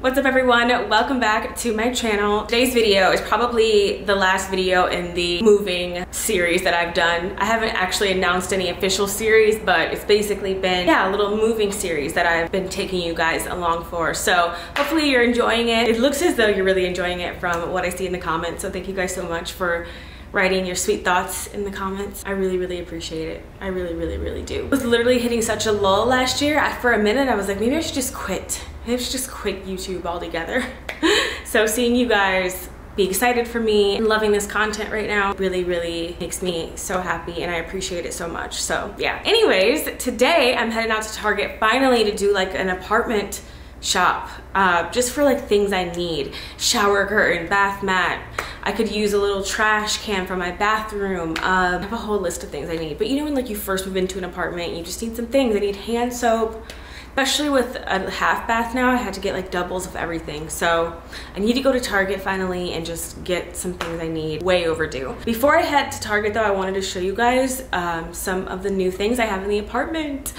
What's up everyone, welcome back to my channel. Today's video is probably the last video in the moving series that I've done. I haven't actually announced any official series, but it's basically been a little moving series that I've been taking you guys along for. So hopefully you're enjoying it. It looks as though you're really enjoying it from what I see in the comments. So thank you guys so much for writing your sweet thoughts in the comments. I really appreciate it. I really do. I was literally hitting such a lull last year. For a minute I was like, maybe I should just quit. Maybe I should just quit YouTube altogether. So seeing you guys be excited for me and loving this content right now really makes me so happy, and I appreciate it so much. So yeah, anyways, today I'm heading out to Target finally to do like an apartment shop, just for like things I need. Shower curtain, bath mat, I could use a little trash can for my bathroom. I have a whole list of things I need. But you know when like you first move into an apartment, you just need some things. I need hand soap, especially with a half bath now. I had to get like doubles of everything. So I need to go to Target finally and just get some things I need. Way overdue. Before I head to Target though, I wanted to show you guys some of the new things I have in the apartment.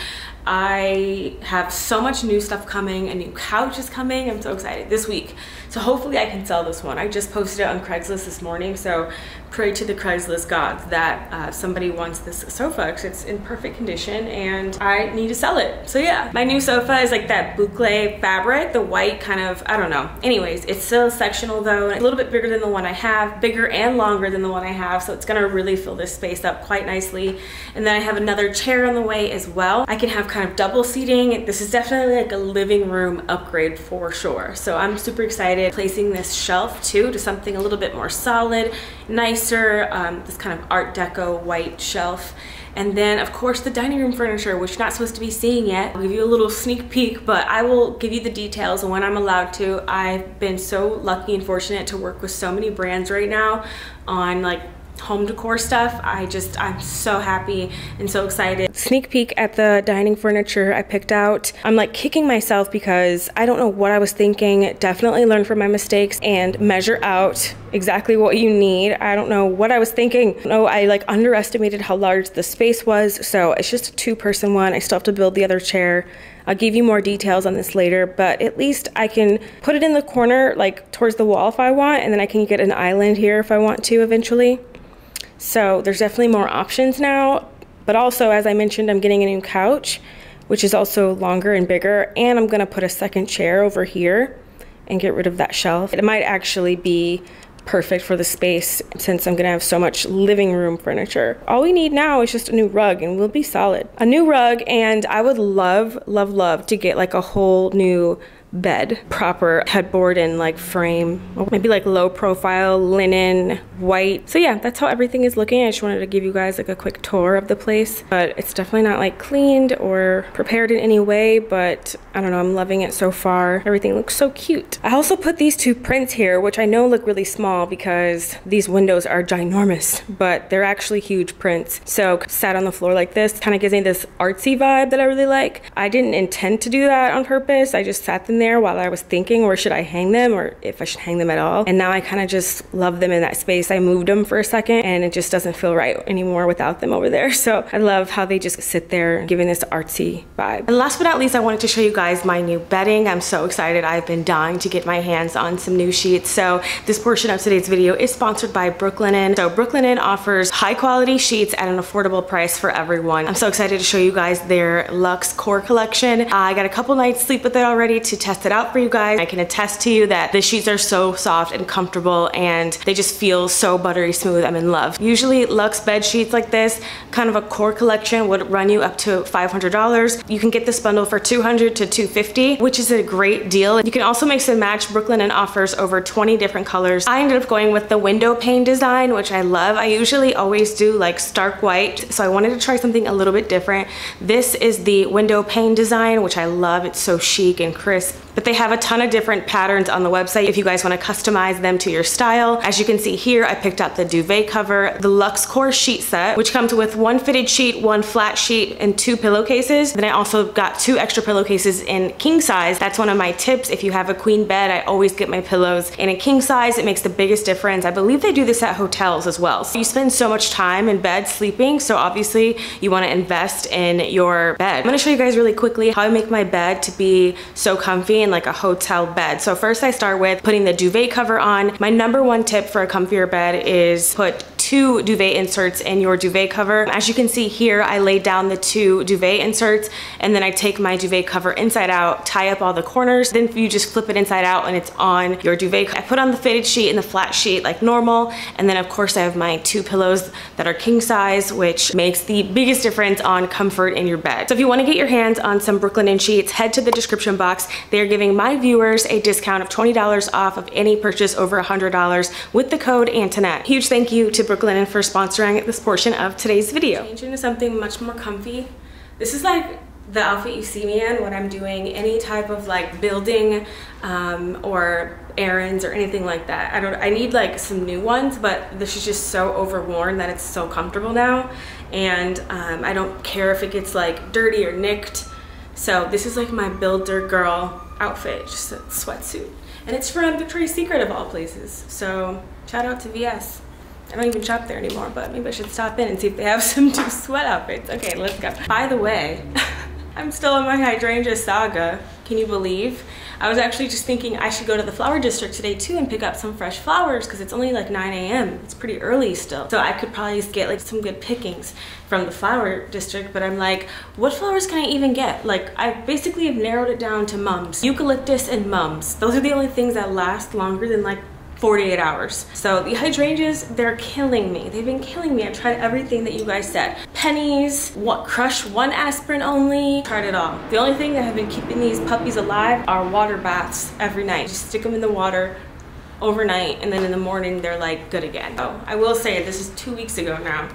I have so much new stuff coming. A new couch is coming. I'm so excited this week. So hopefully I can sell this one. I just posted it on Craigslist this morning. So pray to the Craigslist gods that somebody wants this sofa because it's in perfect condition and I need to sell it. So yeah, my new sofa is like that boucle fabric, the white kind of, I don't know. Anyways, it's still sectional though. A little bit bigger than the one I have, bigger and longer than the one I have. So it's gonna really fill this space up quite nicely. And then I have another chair on the way as well. I can have kind of double seating. This is definitely like a living room upgrade for sure. So I'm super excited placing this shelf too to something a little bit more solid, nicer, this kind of art deco white shelf. And then of course the dining room furniture, which you're not supposed to be seeing yet. I'll give you a little sneak peek, but I will give you the details when I'm allowed to. I've been so lucky and fortunate to work with so many brands right now on like home decor stuff. I'm so happy and so excited. Sneak peek at the dining furniture I picked out. I'm like kicking myself because I don't know what I was thinking. Definitely learn from my mistakes and measure out exactly what you need. I don't know what I was thinking. No, I like underestimated how large the space was. So it's just a two-person one. I still have to build the other chair. I'll give you more details on this later, but at least I can put it in the corner, like towards the wall if I want, and then I can get an island here if I want to eventually. So there's definitely more options now, but also as I mentioned, I'm getting a new couch, which is also longer and bigger, and I'm gonna put a second chair over here and get rid of that shelf. It might actually be perfect for the space since I'm gonna have so much living room furniture. All we need now is just a new rug and we'll be solid. A new rug, and I would love to get like a whole new bed, proper headboard and like frame, maybe like low profile linen white. So yeah, that's how everything is looking. I just wanted to give you guys like a quick tour of the place, but it's definitely not like cleaned or prepared in any way, but I don't know, I'm loving it so far. Everything looks so cute. I also put these two prints here, which I know look really small because these windows are ginormous, but they're actually huge prints. So sat on the floor like this kind of gives me this artsy vibe that I really like. I didn't intend to do that on purpose. I just sat them there while I was thinking, where should I hang them or if I should hang them at all. And now I kind of just love them in that space. I moved them for a second and it just doesn't feel right anymore without them over there. So I love how they just sit there giving this artsy vibe. And last but not least, I wanted to show you guys my new bedding. I'm so excited. I've been dying to get my hands on some new sheets. So this portion of today's video is sponsored by Brooklinen. So Brooklinen offers high quality sheets at an affordable price for everyone. I'm so excited to show you guys their Luxe Core collection. I got a couple nights sleep with it already to test it out for you guys. I can attest to you that the sheets are so soft and comfortable and they just feel so buttery smooth. I'm in love. Usually Luxe bed sheets like this, kind of a core collection, would run you up to $500. You can get this bundle for $200 to $250, which is a great deal. You can also mix and match. Brooklinen offers over 20 different colors. I ended up going with the window pane design, which I love. I usually always do like stark white, so I wanted to try something a little bit different. This is the window pane design, which I love. It's so chic and crisp. But they have a ton of different patterns on the website if you guys want to customize them to your style. As you can see here, I picked up the duvet cover, the Luxe Core sheet set, which comes with one fitted sheet, one flat sheet, and two pillowcases. Then I also got two extra pillowcases in king size. That's one of my tips. If you have a queen bed, I always get my pillows in a king size. It makes the biggest difference. I believe they do this at hotels as well. So you spend so much time in bed sleeping, so obviously you want to invest in your bed. I'm going to show you guys really quickly how I make my bed to be so comfy comfy in like a hotel bed. So first I start with putting the duvet cover on. My number one tip for a comfier bed is put two duvet inserts in your duvet cover. As you can see here, I lay down the two duvet inserts and then I take my duvet cover inside out, tie up all the corners. Then you just flip it inside out and it's on your duvet. I put on the fitted sheet and the flat sheet like normal. And then of course I have my two pillows that are king size, which makes the biggest difference on comfort in your bed. So if you want to get your hands on some Brooklinen sheets, head to the description box. They are giving my viewers a discount of $20 off of any purchase over $100 with the code Antonnette. Huge thank you to Brooklinen for sponsoring this portion of today's video. Change into something much more comfy. This is like the outfit you see me in when I'm doing any type of like building or errands or anything like that. I need like some new ones, but this is just so overworn that it's so comfortable now. And I don't care if it gets like dirty or nicked. So this is like my builder girl outfit, just a sweatsuit. And it's from Victoria's Secret of all places. So shout out to VS. I don't even shop there anymore, but maybe I should stop in and see if they have some new sweat outfits. Okay, let's go. By the way, I'm still in my hydrangea saga. Can you believe? I was actually just thinking I should go to the flower district today too and pick up some fresh flowers because it's only like 9 a.m. It's pretty early still. So I could probably get like some good pickings from the flower district, but I'm like, what flowers can I even get? Like I basically have narrowed it down to mums, eucalyptus and mums. Those are the only things that last longer than like 48 hours. So the hydrangeas, they're killing me. They've been killing me. I've tried everything that you guys said. Pennies, what, crush one aspirin only, tried it all. The only thing that have been keeping these puppies alive are water baths every night. Just stick them in the water overnight and then in the morning they're like good again. Oh, I will say this is 2 weeks ago now.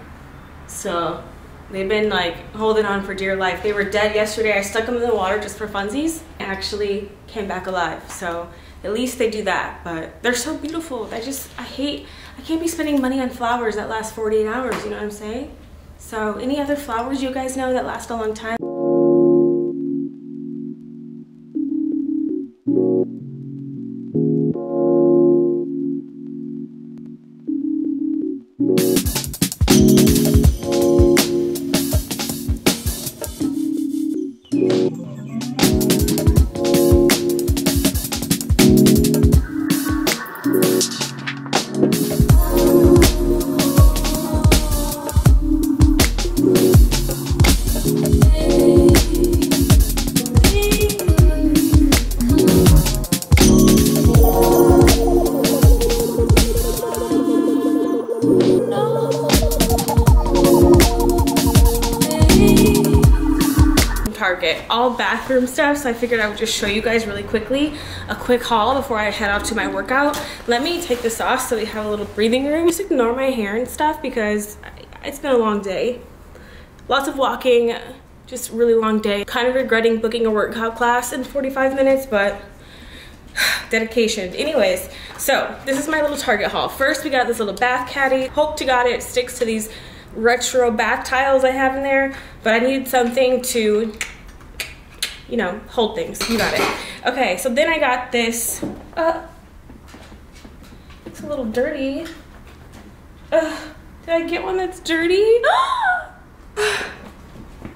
So they've been like holding on for dear life. They were dead yesterday. I stuck them in the water just for funsies and actually came back alive. So at least they do that, but they're so beautiful. I can't be spending money on flowers that last 48 hours, you know what I'm saying? So any other flowers you guys know that last a long time? Target, all bathroom stuff, so I figured I would just show you guys really quickly a quick haul before I head off to my workout. Let me take this off so we have a little breathing room. Just ignore my hair and stuff because it's been a long day. Lots of walking, just really long day. Kind of regretting booking a workout class in 45 minutes, but dedication. Anyways, so this is my little Target haul. First, we got this little bath caddy. Hope to God it sticks to these retro bath tiles I have in there, but I needed something to, you know, hold things. You got it. Okay, so then I got this, it's a little dirty. Did I get one that's dirty?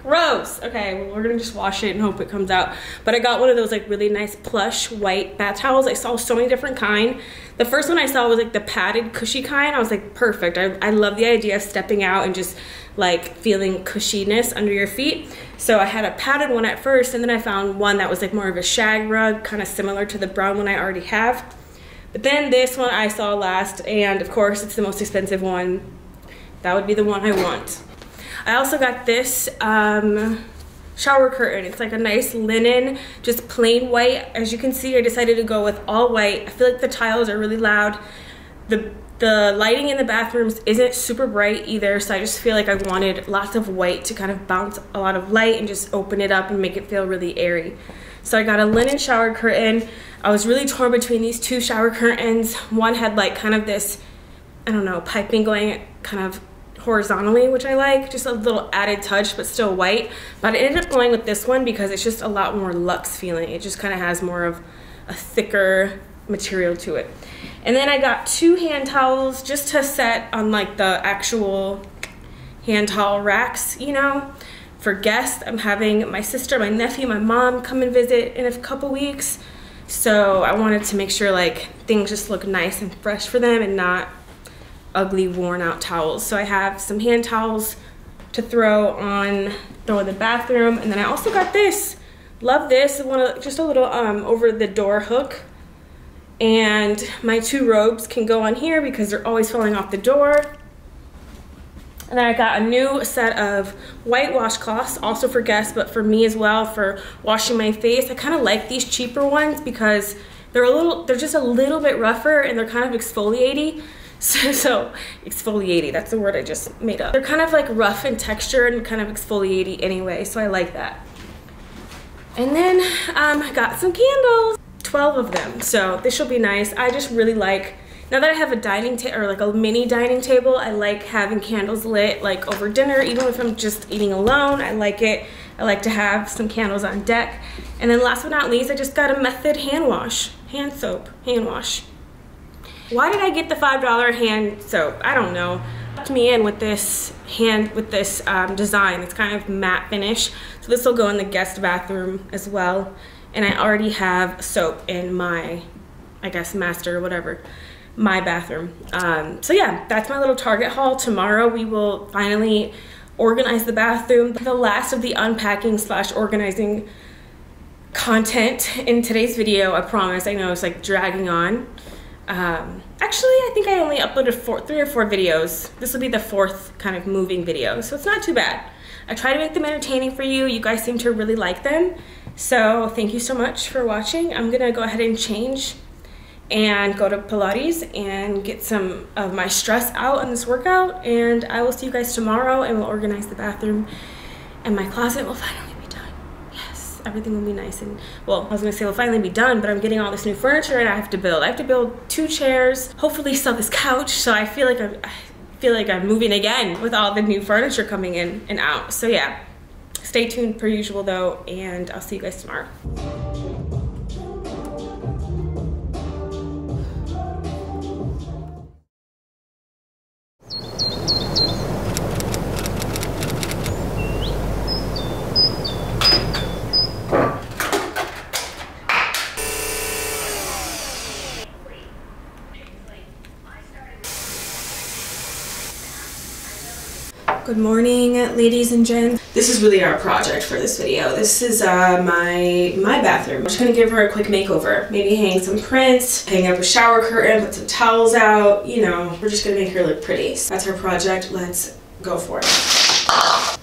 Gross. Okay, well, we're gonna just wash it and hope it comes out. But I got one of those like really nice plush white bath towels. I saw so many different kinds. The first one I saw was like the padded cushy kind. I was like, perfect. I love the idea of stepping out and just like feeling cushiness under your feet. So I had a padded one at first and then I found one that was like more of a shag rug, kind of similar to the brown one I already have. But then this one I saw last and of course it's the most expensive one. That would be the one I want. I also got this shower curtain. It's like a nice linen, just plain white. As you can see, I decided to go with all white. I feel like the tiles are really loud. The lighting in the bathrooms isn't super bright either, so I just feel like I wanted lots of white to kind of bounce a lot of light and just open it up and make it feel really airy. So I got a linen shower curtain. I was really torn between these two shower curtains. One had like kind of this, I don't know, piping going kind of horizontally, which I like, just a little added touch, but still white. But I ended up going with this one because it's just a lot more luxe feeling. It just kind of has more of a thicker material to it. And then I got two hand towels just to set on like the actual hand towel racks, you know, for guests. I'm having my sister, my nephew, my mom come and visit in a couple weeks. So I wanted to make sure like things just look nice and fresh for them and not ugly worn out towels. So I have some hand towels to throw in the bathroom, and then I also got this. Love this one, just a little over the door hook. And my two robes can go on here because they're always falling off the door. And then I got a new set of white washcloths, also for guests, but for me as well, for washing my face. I kind of like these cheaper ones because they're just a little bit rougher and they're kind of exfoliating. So exfoliating, that's the word I just made up. They're kind of like rough in texture and kind of exfoliating anyway, so I like that. And then I got some candles, 12 of them, so this will be nice. I just really like, now that I have a dining table, or like a mini dining table, I like having candles lit like over dinner, even if I'm just eating alone, I like it. I like to have some candles on deck. And then last but not least, I just got a Method hand wash. Why did I get the $5 hand soap? I don't know. Tucked me in with this design. It's kind of matte finish. So this will go in the guest bathroom as well. And I already have soap in my, I guess, master or whatever, my bathroom. So yeah, that's my little Target haul. Tomorrow we will finally organize the bathroom. The last of the unpacking slash organizing content in today's video, I promise. I know it's like dragging on. Actually, I think I only uploaded three or four videos. This will be the fourth kind of moving video, so it's not too bad. I try to make them entertaining for you. You guys seem to really like them. So thank you so much for watching. I'm gonna go ahead and change and go to Pilates and get some of my stress out on this workout. And I will see you guys tomorrow and we'll organize the bathroom and my closet will finally be done. Yes, everything will be nice and, well, I was gonna say we'll finally be done, but I'm getting all this new furniture and I have to build. I have to build 2 chairs, hopefully sell this couch. So I feel like I'm moving again with all the new furniture coming in and out. So yeah, stay tuned per usual though, and I'll see you guys tomorrow. Good morning, ladies and gents. This is really our project for this video. This is my bathroom. I'm just gonna give her a quick makeover. Maybe hang some prints, hang up a shower curtain, put some towels out, you know. We're just gonna make her look pretty. So that's her project, let's go for it.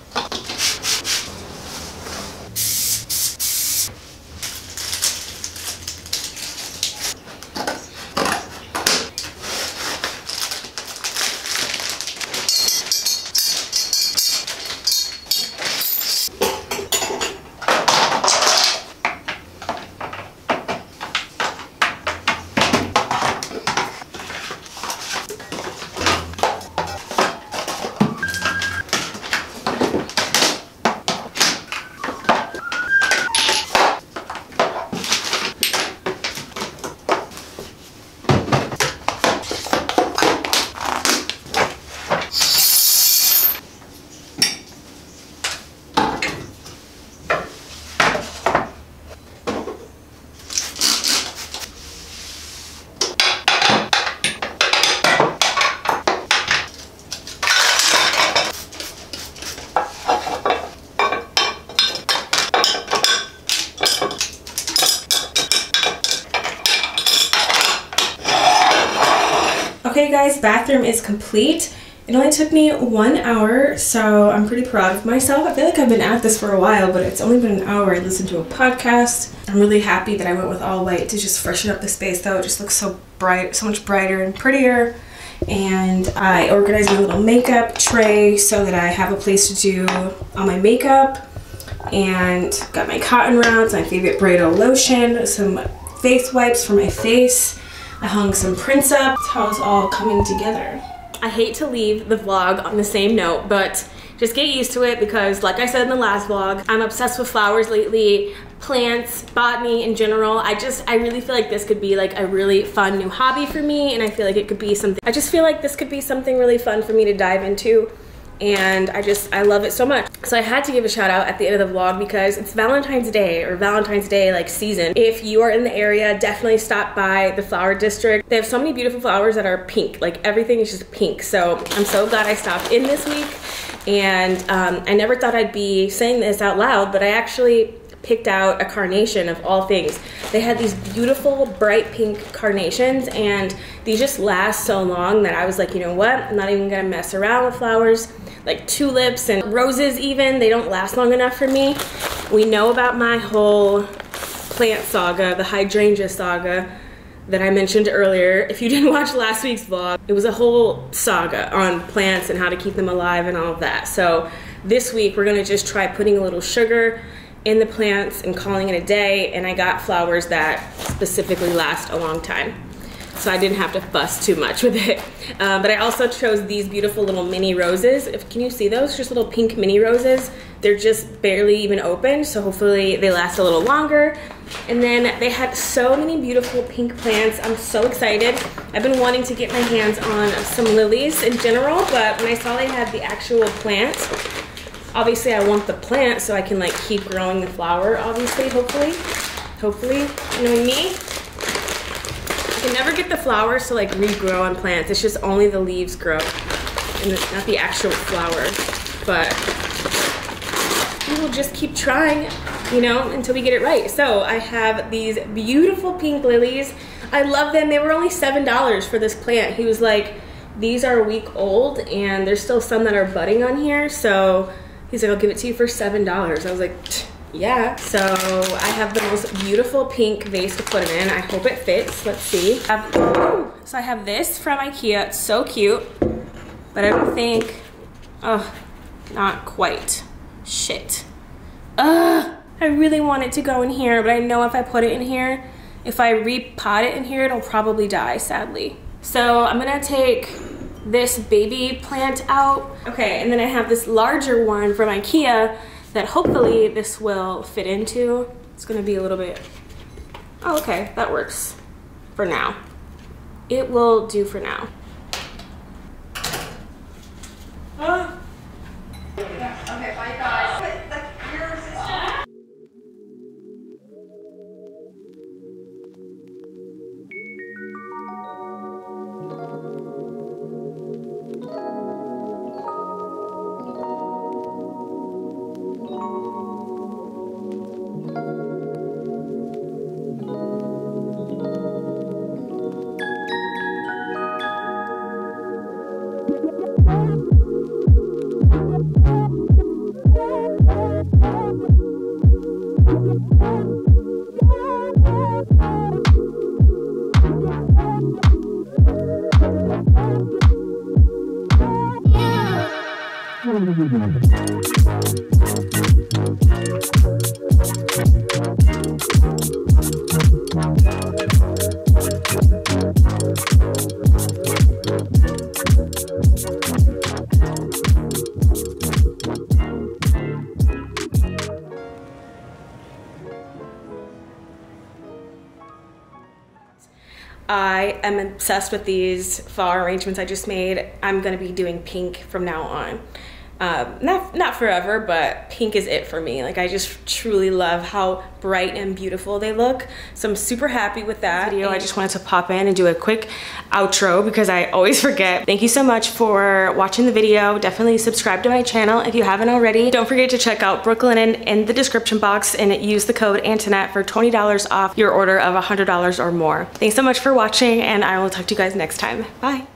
Okay guys, bathroom is complete. It only took me 1 hour, so I'm pretty proud of myself. I feel like I've been at this for a while, but it's only been an hour. I listened to a podcast. I'm really happy that I went with all white to just freshen up the space though. It just looks so bright, so much brighter and prettier. And I organized my little makeup tray so that I have a place to do all my makeup. And got my cotton rounds, my favorite Brado lotion, some face wipes for my face. I hung some prints up. That's how it's all coming together. I hate to leave the vlog on the same note, but just get used to it because like I said in the last vlog, I'm obsessed with flowers lately, plants, botany in general. I really feel like this could be like a really fun new hobby for me, and I feel like it could be something really fun for me to dive into and I love it so much. So I had to give a shout out at the end of the vlog because it's Valentine's Day, or Valentine's Day like season. If you are in the area, definitely stop by the flower district. They have so many beautiful flowers that are pink, like everything is just pink. So I'm so glad I stopped in this week, and I never thought I'd be saying this out loud, but I actually picked out a carnation of all things. They had these beautiful bright pink carnations, and these just last so long that I was like, you know what, I'm not even gonna mess around with flowers like tulips and roses. Even they don't last long enough for me. We know about my whole plant saga, the hydrangea saga that I mentioned earlier. If you didn't watch last week's vlog, it was a whole saga on plants and how to keep them alive and all of that. So this week we're gonna just try putting a little sugar in the plants and calling it a day, and I got flowers that specifically last a long time. So I didn't have to fuss too much with it. But I also chose these beautiful little mini roses. Can you see those? Just little pink mini roses. They're just barely even open, so hopefully they last a little longer. And then they had so many beautiful pink plants. I'm so excited. I've been wanting to get my hands on some lilies in general, but when I saw they had the actual plants, obviously I want the plant so I can like keep growing the flower, obviously, hopefully, you know me. I can never get the flowers to like regrow on plants. It's just only the leaves grow, and it's not the actual flower. But we will just keep trying, you know, until we get it right. So I have these beautiful pink lilies. I love them. They were only $7 for this plant. He was like, these are a week old and there's still some that are budding on here, so he's like, I'll give it to you for $7. I was like, yeah. So I have the most beautiful pink vase to put it in. I hope it fits. Let's see. So I have this from IKEA. It's so cute, but I don't think, not quite. Shit. I really want it to go in here, but I know if I put it in here, if I repot it in here, it'll probably die, sadly. So I'm gonna take this baby plant out. Okay, and then I have this larger one from IKEA that hopefully this will fit into. It's gonna be a little bit, oh, okay, that works for now. It will do for now. Okay, bye guys. I am obsessed with these flower arrangements I just made. I'm gonna be doing pink from now on. Not forever, but pink is it for me. Like, I just truly love how bright and beautiful they look. So I'm super happy with that video. I just wanted to pop in and do a quick outro because I always forget. Thank you so much for watching the video. Definitely subscribe to my channel if you haven't already. Don't forget to check out Brooklinen in the description box and use the code Antonnette for $20 off your order of $100 or more. Thanks so much for watching, and I will talk to you guys next time. Bye.